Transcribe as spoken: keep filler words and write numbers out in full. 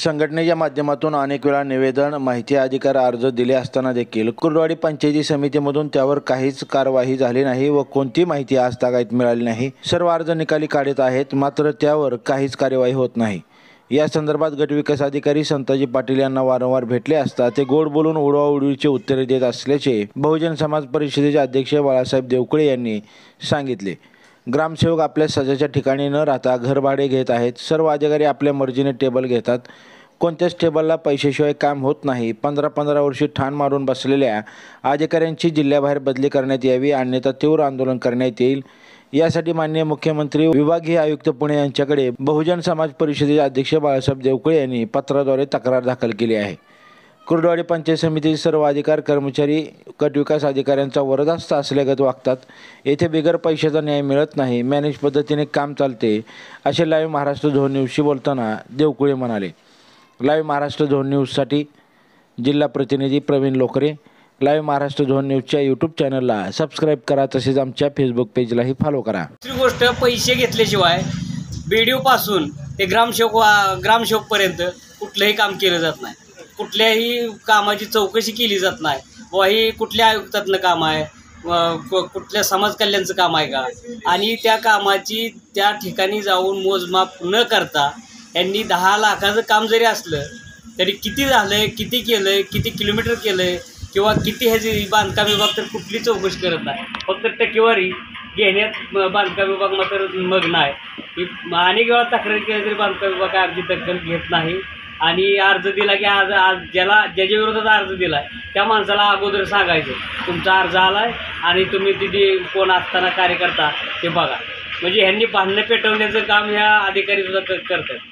संघटनेच्या माध्यमातून अनेक वेळा निवेदन माहिती अधिकार अर्ज दिले असताना देखील कुर्डुवाडी पंचायती समितीमधून त्यावर काहीच कार्यवाही झाली नाही व कोणती माहिती आज तागायत मिळाली नाही। सर्व अर्ज निकाली काढत आहेत मात्र त्यावर काहीच कार्यवाही होत नाही। या संदर्भात गटविकास अधिकारी संताजी पाटील यांना वारंवार भेटले असता ते गोड बोलून उडवाउडवीचे उत्तरे देत असल्याचे बहुजन समाज परिषदेचे अध्यक्ष बाळासाहेब देवकळे यांनी सांगितले। ग्रामसेवक आपल्या सजाच्या ठिकाणी न राहता घरभाडे घेत आहेत। सर्व अधिकारी आपल्या मर्जीने टेबल घेतात, कोणत्याच टेबलला पैशाशिवाय काम होत नाही। पंधरा पंधरा वर्षी ठाण मारून बसलेल्या अधिकाऱ्यांची जिल्ह्याबाहेर बदली करण्यात यावी अन्यथा तीव्र आंदोलन करण्यात येईल। यासाठी माननीय मुख्यमंत्री विभागीय आयुक्त पुणे यांच्याकडे बहुजन समाज परिषदेचे अध्यक्ष बाळासाहेब देवकळे यांनी पत्राद्वारे तक्रार दाखल केली आहे। कुर्डुवाडी पंचायत समितीचे सर्व अधिकार कर्मचारी गट विकास अधिकाऱ्यांचा वरदहस्त असल्यागत वागतात। येथे बिगर पैशाचा न्याय मिळत नाही, मॅनेज पद्धतीने काम चालते असे लाईव्ह महाराष्ट्र झोन न्यूजशी बोलताना देवकळे म्हणाले। लाईव्ह महाराष्ट्र झोन न्यूजसाठी जिल्हा प्रतिनिधी प्रवीण लोकरे। लाईव्ह महाराष्ट्र झोन न्यूजच्या यूट्यूब चॅनलला सबस्क्राईब करा, तसेच आमच्या फेसबुक पेजलाही फॉलो करा। दुसरी गोष्ट, पैसे घेतल्याशिवाय बीडीओपासून ते ग्रामसेवक ग्रामसेवकपर्यंत कुठलंही काम केलं जात नाही, कुठल्याही कामाची चौकशी केली जात नाही। व ही कुठल्या आयुक्तातनं काम आहे, कुठल्या समाज कल्याणचं काम आहे का? आणि त्या कामाची त्या ठिकाणी जाऊन मोजमाप न करता यांनी दहा लाखाचं काम जरी असलं तरी किती झालं, किती केलं, किती किलोमीटर केलं किंवा किती ह्याची बांधकाम विभाग तर कुठली चौकशी करत नाही। फक्त टक्केवारी घेण्यात बांधकाम विभाग मात्र मग्न आहे। अनेक वेळा तक्रार केली तरी बांधकाम विभाग अर्जी दखल घेत नाही आणि अर्ज दिला की आज आज ज्याला ज्याच्या विरोधात अर्ज दिला आहे त्या माणसाला अगोदर सांगायचं तुमचा अर्ज आला आहे आणि तुम्ही तिथे कोण असताना कार्यकर्ता ते बघा। म्हणजे ह्यांनी भांडणं पेटवण्याचं काम ह्या अधिकारी सुद्धा करतात।